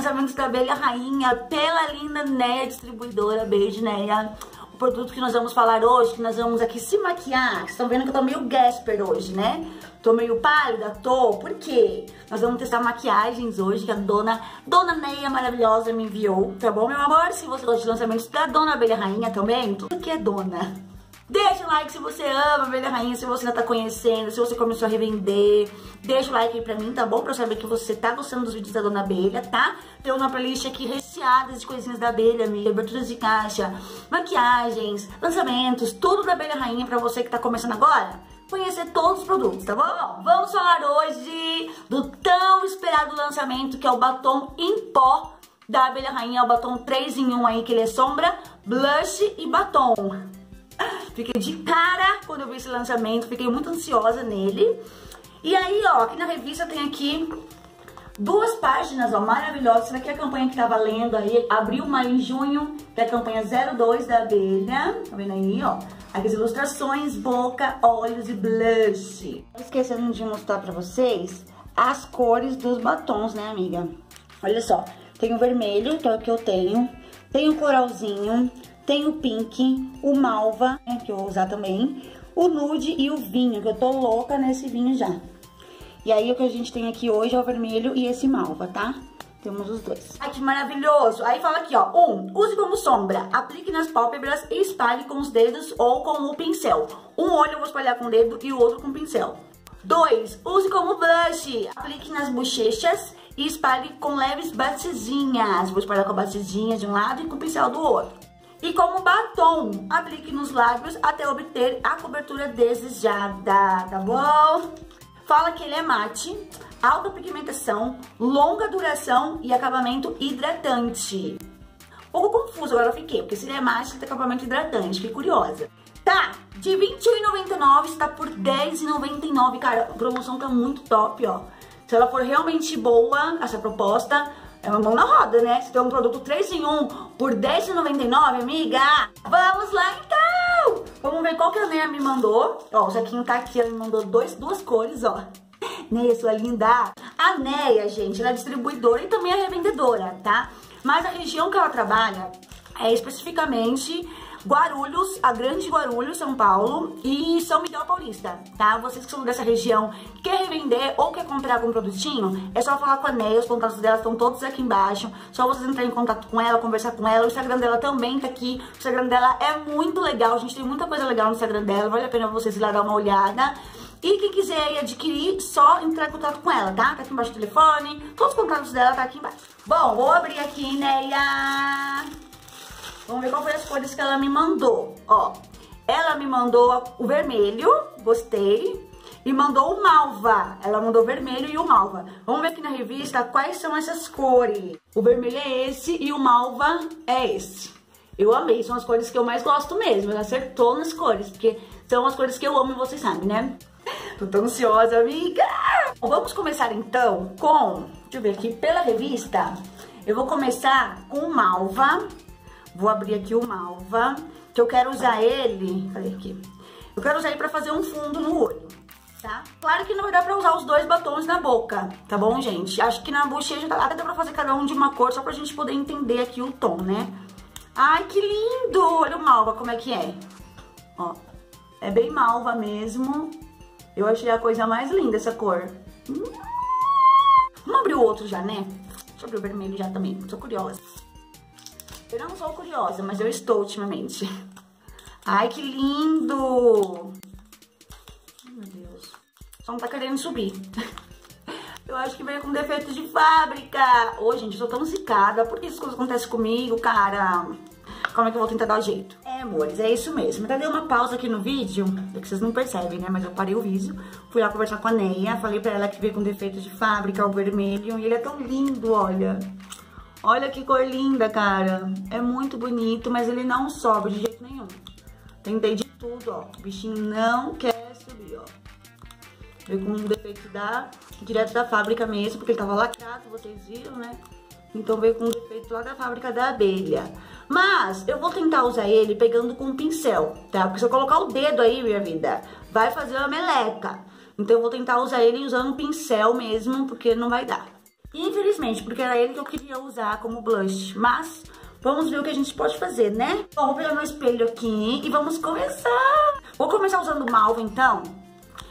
lançamento da Abelha Rainha pela linda Neia Distribuidora. Beijo, Neia. O produto que nós vamos falar hoje, que nós vamos aqui se maquiar. Vocês estão vendo que eu tô meio gasper hoje, né? Tô meio pálida, tô. Por quê? Nós vamos testar maquiagens hoje que a dona Neia maravilhosa me enviou, tá bom, meu amor? Se você gosta de lançamentos da dona Abelha Rainha também, tudo que é dona. Deixa o like se você ama a Abelha Rainha, se você ainda tá conhecendo, se você começou a revender. Deixa o like aí pra mim, tá bom? Pra eu saber que você tá gostando dos vídeos da Dona Abelha, tá? Tem uma playlist aqui recheada de coisinhas da Abelha, amiga. Aberturas de caixa, maquiagens, lançamentos, tudo da Abelha Rainha pra você que tá começando agora. Conhecer todos os produtos, tá bom? Vamos falar hoje do tão esperado lançamento que é o batom em pó da Abelha Rainha. É o batom 3 em 1 aí, que ele é sombra, blush e batom. Fiquei de cara quando eu vi esse lançamento, fiquei muito ansiosa nele. E aí, ó, aqui na revista tem aqui duas páginas, ó, maravilhosas. Essa daqui é a campanha que tá valendo aí, abril, maio e junho, que é a campanha 02 da Abelha. Tá vendo aí, ó? Aqui as ilustrações, boca, olhos e blush. Tô esquecendo de mostrar pra vocês as cores dos batons, né, amiga? Olha só, tem o vermelho, que é o que eu tenho. Tem o coralzinho. Tem o pink, o malva, né, que eu vou usar também, o nude e o vinho, que eu tô louca nesse vinho já. E aí o que a gente tem aqui hoje é o vermelho e esse malva, tá? Temos os dois. Ai, que maravilhoso! Aí fala aqui, ó, use como sombra, aplique nas pálpebras e espalhe com os dedos ou com o pincel. Um olho eu vou espalhar com o dedo e o outro com o pincel. 2. Use como blush, aplique nas bochechas e espalhe com leves batidinhas. Vou espalhar com a batidinha de um lado e com o pincel do outro. E como batom, aplique nos lábios até obter a cobertura desejada, tá bom? Fala que ele é mate, alta pigmentação, longa duração e acabamento hidratante. Um pouco confuso agora eu fiquei, porque se ele é mate, ele tem acabamento hidratante, fiquei curiosa. Tá, de R$21,99 está por R$10,99, cara, a promoção tá muito top, ó. Se ela for realmente boa, essa proposta... É uma mão na roda, né? Se tem um produto 3 em 1 por R$10,99, amiga. Vamos lá, então! Vamos ver qual que a Neia me mandou. Ó, o Jaquinho tá aqui, ela me mandou duas cores, ó. Neia, sua linda. A Neia, gente, ela é distribuidora e também é revendedora, tá? Mas a região que ela trabalha é especificamente... Guarulhos, a Grande Guarulhos, São Paulo e SÃO Miguel Paulista, tá? Vocês que são dessa região, quer revender ou quer comprar algum produtinho, é só falar com a Neia, os contatos dela estão todos aqui embaixo, só vocês entrarem em contato com ela, conversar com ela, o Instagram dela também tá aqui, o Instagram dela é muito legal, a gente tem muita coisa legal no Instagram dela, vale a pena vocês ir lá dar uma olhada. E quem quiser adquirir, só entrar em contato com ela, tá? Tá aqui embaixo o telefone, todos os contatos dela tá aqui embaixo. Bom, vou abrir aqui, Neia! Vamos ver qual foi as cores que ela me mandou, ó. Ela me mandou o vermelho, gostei. E mandou o malva, ela mandou o vermelho e o malva. Vamos ver aqui na revista quais são essas cores. O vermelho é esse e o malva é esse. Eu amei, são as cores que eu mais gosto mesmo. Ela acertou nas cores, porque são as cores que eu amo e vocês sabem, né? Tô tão ansiosa, amiga! Vamos começar então com... Deixa eu ver aqui, pela revista. Eu vou começar com o malva. Vou abrir aqui o malva, que eu quero usar ele... Cadê aqui? Eu quero usar ele pra fazer um fundo no olho, tá? Claro que não vai dar pra usar os dois batons na boca, tá bom, gente? Acho que na bochecha até dá pra fazer cada um de uma cor, só pra gente poder entender aqui o tom, né? Ai, que lindo! Olha o malva, como é que é. Ó, é bem malva mesmo. Eu achei a coisa mais linda essa cor. Vamos abrir o outro já, né? Deixa eu abrir o vermelho já também, tô curiosa. Eu não sou curiosa, mas eu estou ultimamente. Ai, que lindo! Meu Deus. Só não tá querendo subir. Eu acho que veio com defeito de fábrica. Ô, gente, eu sou tão zicada. Por que essas coisas acontecem comigo, cara? Como é que eu vou tentar dar o jeito? É, amores, é isso mesmo. Eu até dei uma pausa aqui no vídeo. É que vocês não percebem, né? Mas eu parei o vídeo. Fui lá conversar com a Neia. Falei pra ela que veio com defeito de fábrica, o vermelho. E ele é tão lindo, olha. Olha que cor linda, cara. É muito bonito, mas ele não sobe de jeito nenhum. Tentei de tudo, ó. O bichinho não quer subir, ó. Veio com um defeito direto da fábrica mesmo, porque ele tava lacrado, vocês viram, né? Então veio com um defeito lá da fábrica da Abelha. Mas eu vou tentar usar ele pegando com um pincel, tá? Porque se eu colocar o dedo aí, minha vida, vai fazer uma meleca. Então eu vou tentar usar ele usando um pincel mesmo, porque não vai dar. Infelizmente, porque era ele que eu queria usar como blush, mas vamos ver o que a gente pode fazer, né? Bom, vou pegar meu espelho aqui e vamos começar! Vou começar usando malva, então.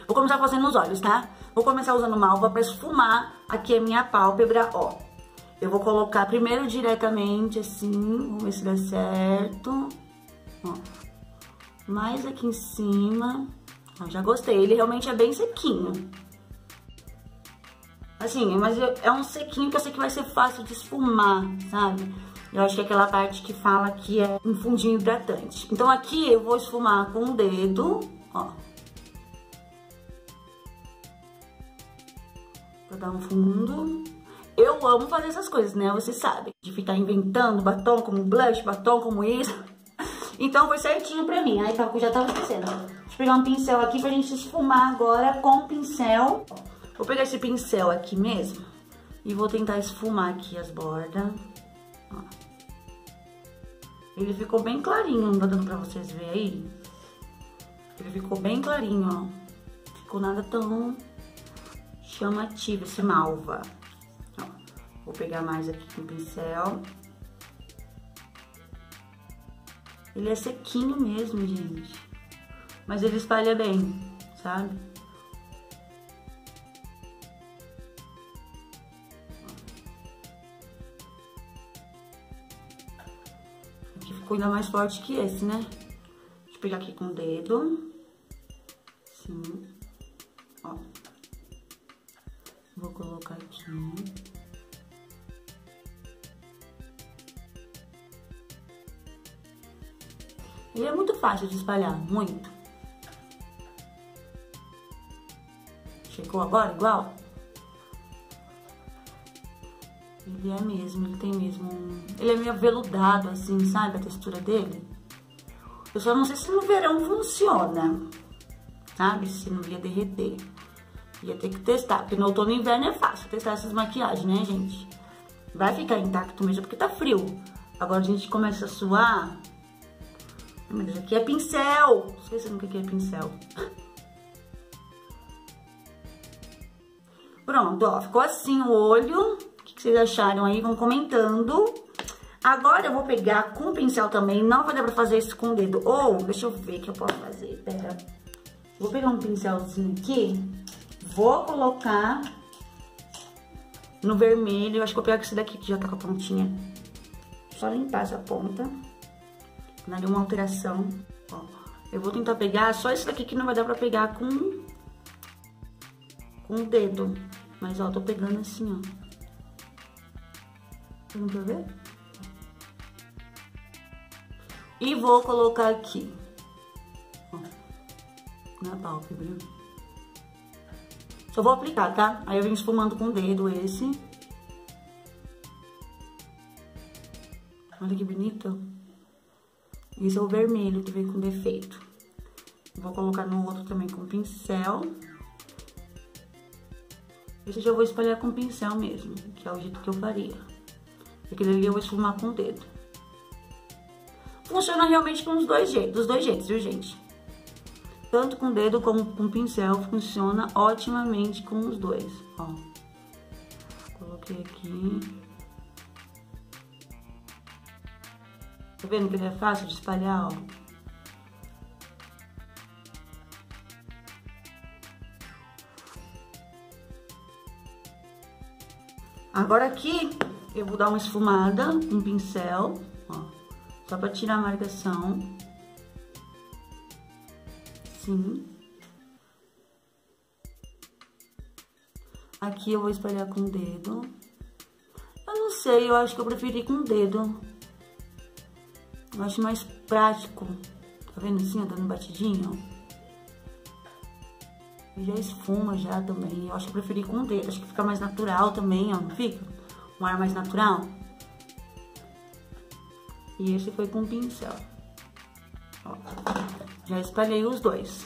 Vou começar fazendo os olhos, tá? Vou começar usando malva pra esfumar aqui a minha pálpebra, ó. Eu vou colocar primeiro diretamente, assim, vamos ver se dá certo. Ó. Mais aqui em cima. Ó, já gostei, ele realmente é bem sequinho. Assim, mas é um sequinho que eu sei que vai ser fácil de esfumar, sabe? Eu acho que é aquela parte que fala que é um fundinho hidratante. Então aqui eu vou esfumar com o dedo, ó. Pra dar um fundo. Eu amo fazer essas coisas, né? Vocês sabem. De ficar inventando batom como blush, batom como isso. Então foi certinho pra mim. Aí tá, eu já tava esquecendo. Deixa eu pegar um pincel aqui pra gente esfumar agora com o pincel. Vou pegar esse pincel aqui mesmo e vou tentar esfumar aqui as bordas, ó. Ele ficou bem clarinho, não tá dando pra vocês verem aí? Ele ficou bem clarinho, ó. Não ficou nada tão chamativo esse malva. Ó, vou pegar mais aqui com o pincel. Ele é sequinho mesmo, gente. Mas ele espalha bem, sabe? Ficou ainda mais forte que esse, né? Deixa eu pegar aqui com o dedo. Assim. Ó. Vou colocar aqui. Ele é muito fácil de espalhar, muito. Chegou agora igual? Ele é mesmo, ele tem mesmo... Ele é meio aveludado, assim, sabe? A textura dele. Eu só não sei se no verão funciona, sabe? Se não ia derreter. Ia ter que testar, porque no outono e inverno é fácil testar essas maquiagens, né, gente? Vai ficar intacto mesmo, porque tá frio. Agora a gente começa a suar. Meu Deus, aqui é pincel! Esquecendo o que é pincel. Pronto, ó. Ficou assim o olho. O que vocês acharam aí? Vão comentando. Agora eu vou pegar com o pincel também. Não vai dar pra fazer isso com o dedo. Ou, deixa eu ver o que eu posso fazer. Pera. Vou pegar um pincelzinho aqui. Vou colocar no vermelho. Eu acho que eu pego esse daqui que já tá com a pontinha. Só limpar essa ponta. Dar uma alteração. Ó, eu vou tentar pegar só esse daqui que não vai dar pra pegar com o dedo. Mas, ó, tô pegando assim, ó. Não dá pra ver? E vou colocar aqui, ó, na pálpebra. Só vou aplicar, tá? Aí eu venho esfumando com o dedo esse. Olha que bonito. Esse é o vermelho que vem com defeito. Vou colocar no outro também com pincel. Esse já vou espalhar com pincel mesmo, que é o jeito que eu faria. Aquele ali eu vou esfumar com o dedo. Funciona realmente com os dois jeitos, viu, gente? Tanto com o dedo como com o pincel, funciona otimamente com os dois, ó. Coloquei aqui. Tá vendo que ele é fácil de espalhar, ó? Agora aqui... Eu vou dar uma esfumada com um pincel, ó, só pra tirar a marcação. Sim. Aqui eu vou espalhar com o dedo. Eu não sei, eu acho que eu preferi com o dedo. Eu acho mais prático. Tá vendo assim, ó, dando batidinho? E já esfuma já também. Eu acho que eu preferi com o dedo, acho que fica mais natural também, ó, não fica? Um ar mais natural. E esse foi com pincel. Ó, já espalhei os dois.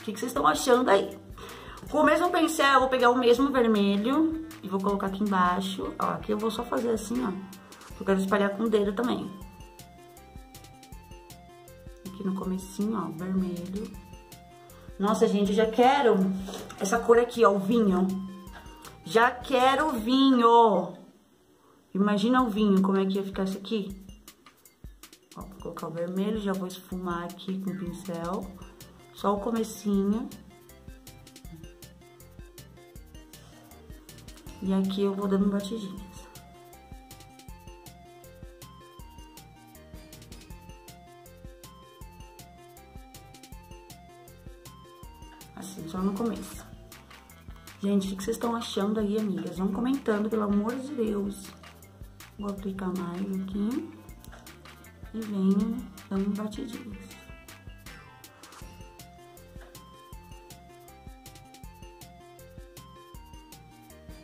O que vocês estão achando aí? Com o mesmo pincel, eu vou pegar o mesmo vermelho e vou colocar aqui embaixo. Ó, aqui eu vou só fazer assim, ó. Eu quero espalhar com o dedo também. Aqui no comecinho, ó, vermelho. Nossa, gente, eu já quero essa cor aqui, ó, o vinho. Já quero vinho. Imagina o vinho, como é que ia ficar isso aqui? Ó, vou colocar o vermelho, já vou esfumar aqui com o pincel. Só o comecinho. E aqui eu vou dando batidinhas. Assim, só no começo. Gente, o que vocês estão achando aí, amigas? Vão comentando, pelo amor de Deus. Vou aplicar mais aqui. E venho dando batidinhas.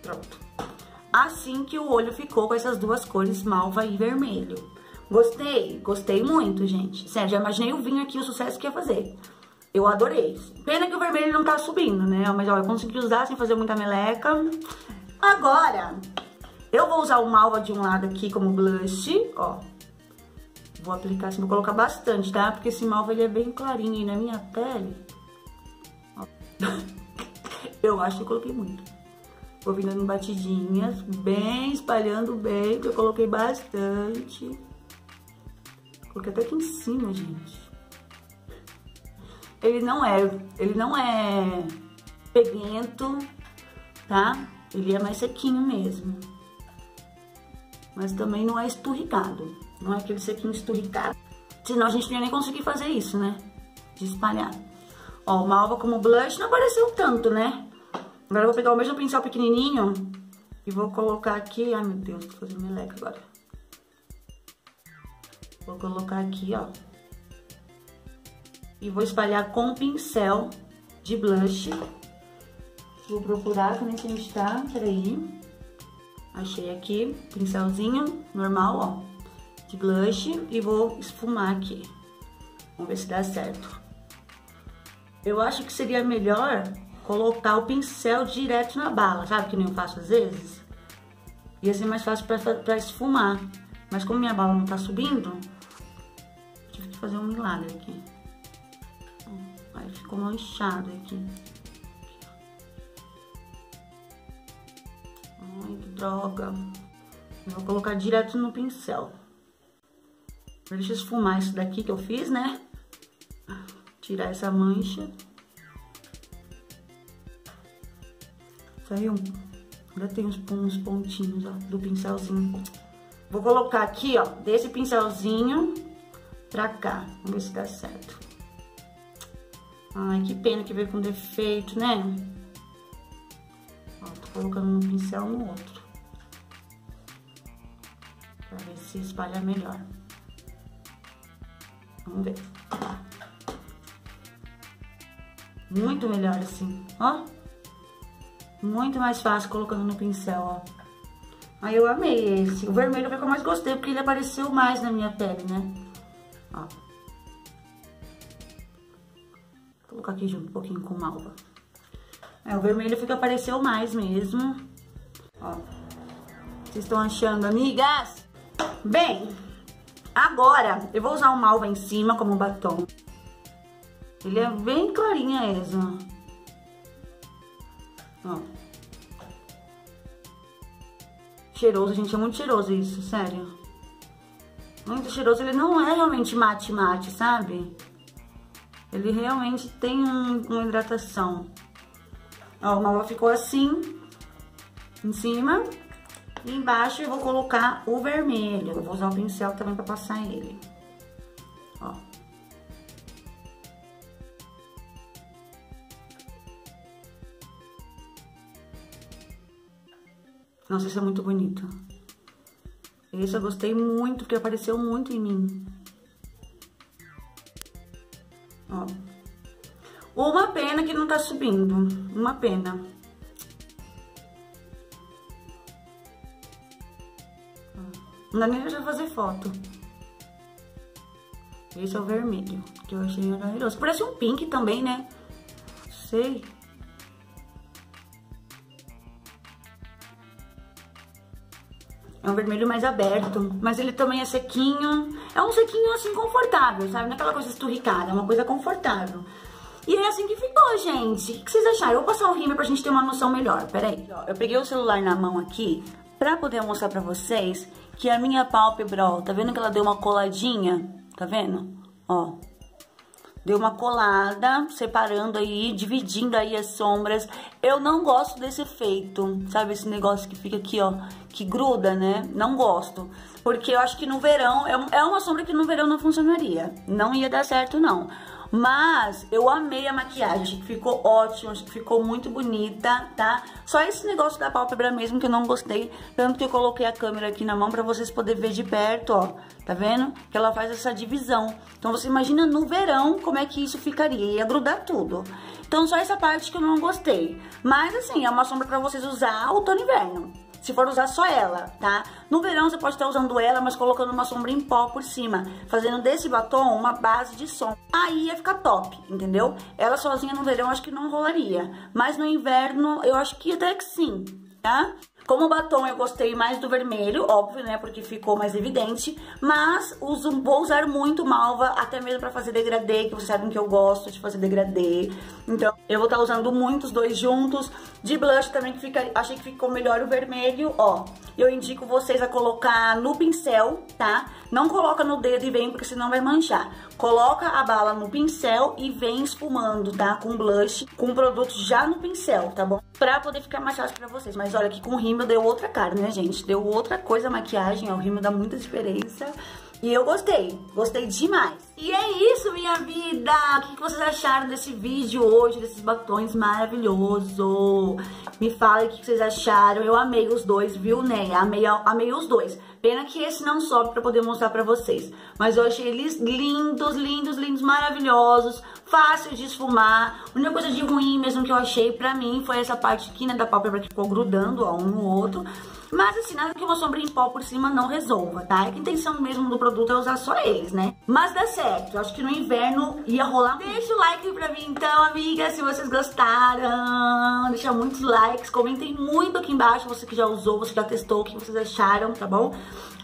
Pronto. Assim que o olho ficou com essas duas cores, malva e vermelho. Gostei, gostei muito, gente. Sério, já imaginei o vinho aqui, o sucesso que ia fazer. Eu adorei. Pena que o vermelho não tá subindo, né? Mas, ó, eu consegui usar sem fazer muita meleca. Agora, eu vou usar o malva de um lado aqui como blush, ó. Vou aplicar assim, vou colocar bastante, tá? Porque esse malva, ele é bem clarinho e na minha pele... Ó. Eu acho que eu coloquei muito. Vou vindo dando batidinhas, bem, espalhando bem, que eu coloquei bastante. Coloquei até aqui em cima, gente. Ele não é peguento, tá? Ele é mais sequinho mesmo. Mas também não é esturricado. Não é aquele sequinho esturricado. Senão a gente não ia nem conseguir fazer isso, né? De espalhar. Ó, uma alva como blush não apareceu tanto, né? Agora eu vou pegar o mesmo pincel pequenininho e vou colocar aqui... Ai, meu Deus, tô fazendo meleca agora. Vou colocar aqui, ó. E vou espalhar com o pincel de blush. Vou procurar como é que a gente tá. Peraí. Achei aqui, pincelzinho normal, ó. De blush. E vou esfumar aqui. Vamos ver se dá certo. Eu acho que seria melhor... colocar o pincel direto na bala, sabe? Que nem eu faço às vezes. Ia ser mais fácil pra esfumar. Mas como minha bala não tá subindo, tive que fazer um milagre aqui. Aí ficou manchado aqui. Ai, que droga. Eu vou colocar direto no pincel. Deixa eu esfumar isso daqui que eu fiz, né? Tirar essa mancha. Saiu? Ainda tem uns pontinhos, ó, do pincelzinho. Vou colocar aqui, ó, desse pincelzinho pra cá. Vamos ver se dá certo. Ai, que pena que veio com defeito, né? Ó, tô colocando um pincel no outro. Pra ver se espalha melhor. Vamos ver. Muito melhor assim, ó. Muito mais fácil colocando no pincel, ó. Aí eu amei esse. O vermelho foi o que eu mais gostei, porque ele apareceu mais na minha pele, né? Ó. Vou colocar aqui junto um pouquinho com malva. É, o vermelho foi o que apareceu mais mesmo. Ó. Vocês estão achando, amigas? Bem, agora eu vou usar o malva em cima como batom. Ele é bem clarinho esse, ó. Ó. Cheiroso, gente, é muito cheiroso isso, sério. Muito cheiroso, ele não é realmente mate, sabe? Ele realmente tem uma hidratação. Ó, o malva ficou assim, em cima. E embaixo eu vou colocar o vermelho. Eu vou usar o pincel também pra passar ele. Ó. Nossa, isso é muito bonito. Esse eu gostei muito, porque apareceu muito em mim. Ó. Uma pena que não tá subindo. Uma pena. Não dá nem pra fazer foto. Esse é o vermelho, que eu achei maravilhoso. Parece um pink também, né? Sei. É um vermelho mais aberto, mas ele também é sequinho. É um sequinho, assim, confortável, sabe? Não é aquela coisa esturricada, é uma coisa confortável. E é assim que ficou, gente. O que vocês acharam? Eu vou passar o rímel pra gente ter uma noção melhor. Peraí. Eu peguei o celular na mão aqui pra poder mostrar pra vocês que a minha pálpebra, ó, tá vendo que ela deu uma coladinha? Tá vendo? Ó. Deu uma colada, separando aí, dividindo aí as sombras. Eu não gosto desse efeito, sabe? Esse negócio que fica aqui, ó, que gruda, né? Não gosto. Porque eu acho que no verão, é uma sombra que no verão não funcionaria. Não ia dar certo, não. Mas eu amei a maquiagem, acho que ficou ótimo, acho que ficou muito bonita, tá? Só esse negócio da pálpebra mesmo que eu não gostei, tanto que eu coloquei a câmera aqui na mão pra vocês poderem ver de perto, ó. Tá vendo? Que ela faz essa divisão. Então você imagina no verão como é que isso ficaria, ia grudar tudo. Então só essa parte que eu não gostei. Mas assim, é uma sombra pra vocês usar outono e inverno. Se for usar só ela, tá? No verão você pode estar usando ela, mas colocando uma sombra em pó por cima. Fazendo desse batom uma base de sombra. Aí ia ficar top, entendeu? Ela sozinha no verão acho que não rolaria. Mas no inverno eu acho que até que sim, tá? Como batom eu gostei mais do vermelho, óbvio, né? Porque ficou mais evidente. Mas vou usar muito malva, até mesmo pra fazer degradê, que vocês sabem que eu gosto de fazer degradê. Então eu vou estar usando muito os dois juntos. De blush também, que achei que ficou melhor o vermelho, ó. Eu indico vocês a colocar no pincel, tá? Não coloca no dedo e vem, porque senão vai manchar. Coloca a bala no pincel e vem espumando, tá? Com blush, com produto já no pincel, tá bom? Pra poder ficar mais fácil pra vocês. Mas olha que com rímel deu outra cara, né, gente? Deu outra coisa a maquiagem, ó, o rímel dá muita diferença. E eu gostei, gostei demais. E é isso, minha vida! O que vocês acharam desse vídeo hoje, desses batons maravilhosos? Me fala o que vocês acharam, eu amei os dois, viu, né? Amei os dois. Pena que esse não sobe pra poder mostrar pra vocês. Mas eu achei eles lindos, lindos, lindos, maravilhosos, fáceis de esfumar. A única coisa de ruim mesmo que eu achei pra mim foi essa parte aqui, né, da pálpebra que ficou grudando, ó, um no outro. Mas assim, nada que uma sombra em pó por cima não resolva, tá? É que a intenção mesmo do produto é usar só eles, né? Mas dá certo, eu acho que no inverno ia rolar. Deixa o like pra mim então, amiga, se vocês gostaram. Deixa muitos likes, comentem muito aqui embaixo, você que já usou, você que já testou, o que vocês acharam, tá bom?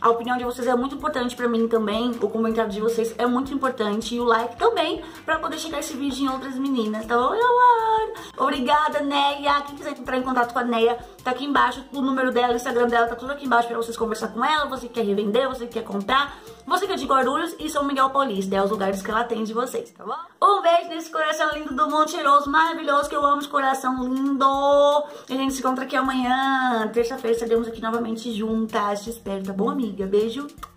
A opinião de vocês é muito importante pra mim também, o comentário de vocês é muito importante e o like também, pra poder chegar esse vídeo em outras meninas, tá bom, meu amor? Obrigada, Neia! Quem quiser entrar em contato com a Neia, tá aqui embaixo o número dela, o Instagram dela, tá tudo aqui embaixo pra vocês conversar com ela, você que quer revender, você que quer comprar, você que é de Guarulhos e São Miguel Paulista, é os lugares que ela atende vocês, tá bom? Um beijo nesse coração lindo do mundo, cheiroso, maravilhoso, que eu amo de coração lindo! E a gente se encontra aqui amanhã, terça-feira, estaremos aqui novamente juntas, te espero, tá bom, amiga? Beijo.